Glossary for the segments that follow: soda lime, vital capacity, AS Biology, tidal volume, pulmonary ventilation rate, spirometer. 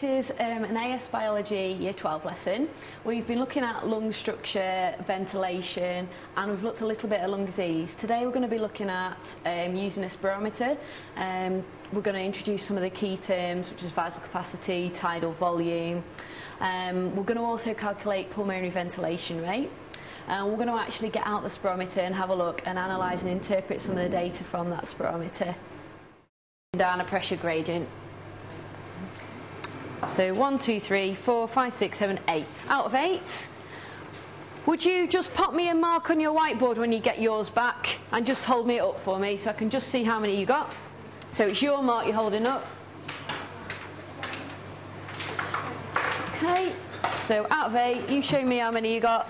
This is an AS Biology Year 12 lesson. We've been looking at lung structure, ventilation, and we've looked a little bit at lung disease. Today we're going to be looking at using a spirometer. We're going to introduce some of the key terms such as vital capacity, tidal volume. We're going to also calculate pulmonary ventilation rate. And we're going to actually get out the spirometer and have a look and analyse and interpret some of the data from that spirometer. Down a pressure gradient. So 1, 2, 3, 4, 5, 6, 7, 8. Out of 8, would you just pop me a mark on your whiteboard when you get yours back and just hold me up for me so I can just see how many you got? So it's your mark you're holding up. Okay, so out of 8, you show me how many you got.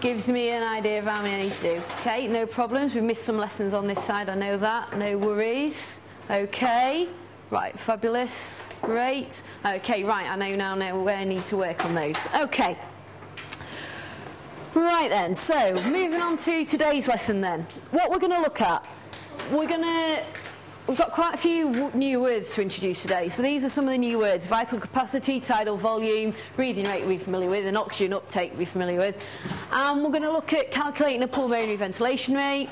Gives me an idea of how many I need to do. Okay, no problems. We missed some lessons on this side, I know that. No worries. Okay. Right, fabulous, great. Okay, right, I now know where I need to work on those. Okay. Right then, so moving on to today's lesson then. What we're going to look at, we've got quite a few new words to introduce today. So these are some of the new words: vital capacity, tidal volume, breathing rate we're familiar with, and oxygen uptake we're familiar with. And we're going to look at calculating a pulmonary ventilation rate.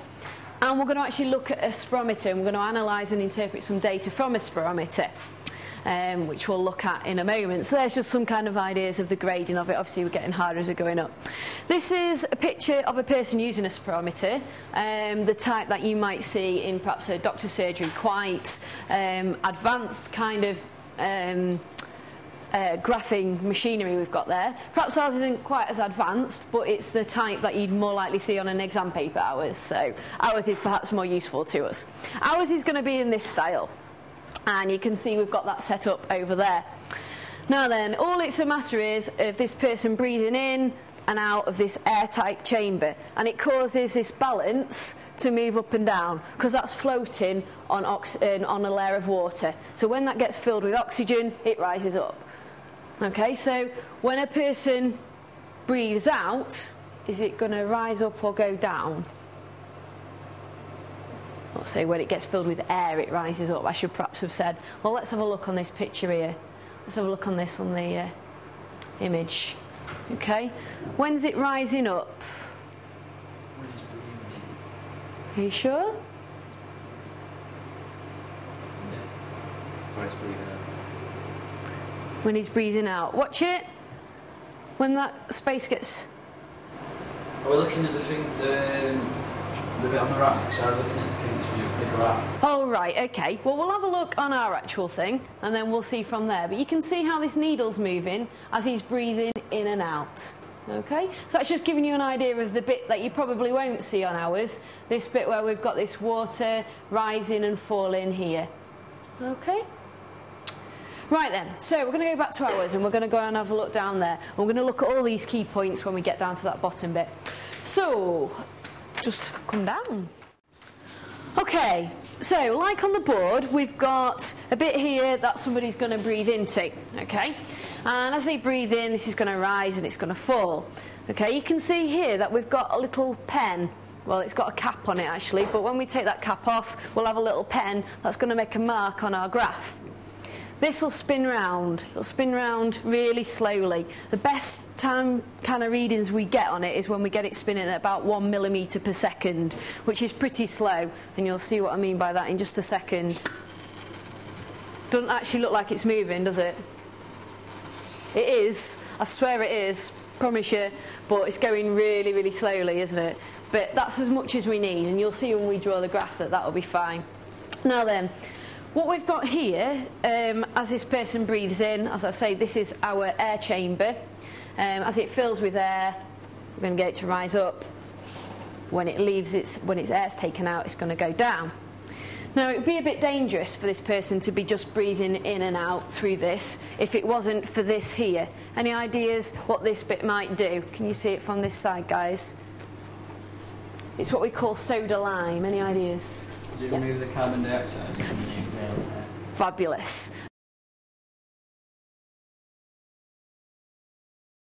And we're going to actually look at a spirometer, and we're going to analyse and interpret some data from a spirometer, which we'll look at in a moment. So there's just some kind of ideas of the grading of it. Obviously we're getting harder as we're going up. This is a picture of a person using a spirometer, the type that you might see in perhaps a doctor's surgery, quite advanced kind of graphing machinery we've got there. Perhaps ours isn't quite as advanced, but it's the type that you'd more likely see on an exam paper, ours, so ours is perhaps more useful to us. Ours is going to be in this style, and you can see we've got that set up over there. Now then, all it's a matter is of this person breathing in and out of this airtight chamber, and it causes this balance to move up and down because that's floating on a layer of water. So when that gets filled with oxygen, it rises up. Okay, so when a person breathes out, is it going to rise up or go down? Let's say when it gets filled with air, it rises up. I should perhaps have said, well, let's have a look on this picture here. Let's have a look on this on the image. Okay, when's it rising up? Are you sure? When it's breathing out. When he's breathing out. Watch it. When that space gets... Are we looking at the thing, the bit on the right? Because I was looking at the thing that's really big. Oh, right, OK. Well, we'll have a look on our actual thing, and then we'll see from there. But you can see how this needle's moving as he's breathing in and out. OK? So that's just giving you an idea of the bit that you probably won't see on ours, this bit where we've got this water rising and falling here. OK? Right then, so we're going to go back to ours and we're going to go and have a look down there. We're going to look at all these key points when we get down to that bottom bit. So, just come down. Okay, so like on the board, we've got a bit here that somebody's going to breathe into, okay? And as they breathe in, this is going to rise and it's going to fall. Okay, you can see here that we've got a little pen. Well, it's got a cap on it actually, but when we take that cap off, we'll have a little pen that's going to make a mark on our graph. This will spin round. It'll spin round really slowly. The best time kind of readings we get on it is when we get it spinning at about 1 millimetre per second, which is pretty slow, and you'll see what I mean by that in just a second. Doesn't actually look like it's moving, does it? It is. I swear it is. Promise you. But it's going really, really slowly, isn't it? But that's as much as we need, and you'll see when we draw the graph that that'll be fine. Now then. What we've got here, as this person breathes in, as I say, this is our air chamber. As it fills with air, we're going to get it to rise up. When it leaves, when its air's taken out, it's going to go down. Now, it would be a bit dangerous for this person to be just breathing in and out through this if it wasn't for this here. Any ideas what this bit might do? Can you see it from this side, guys? It's what we call soda lime. Any ideas? Do you remove the carbon dioxide? Fabulous.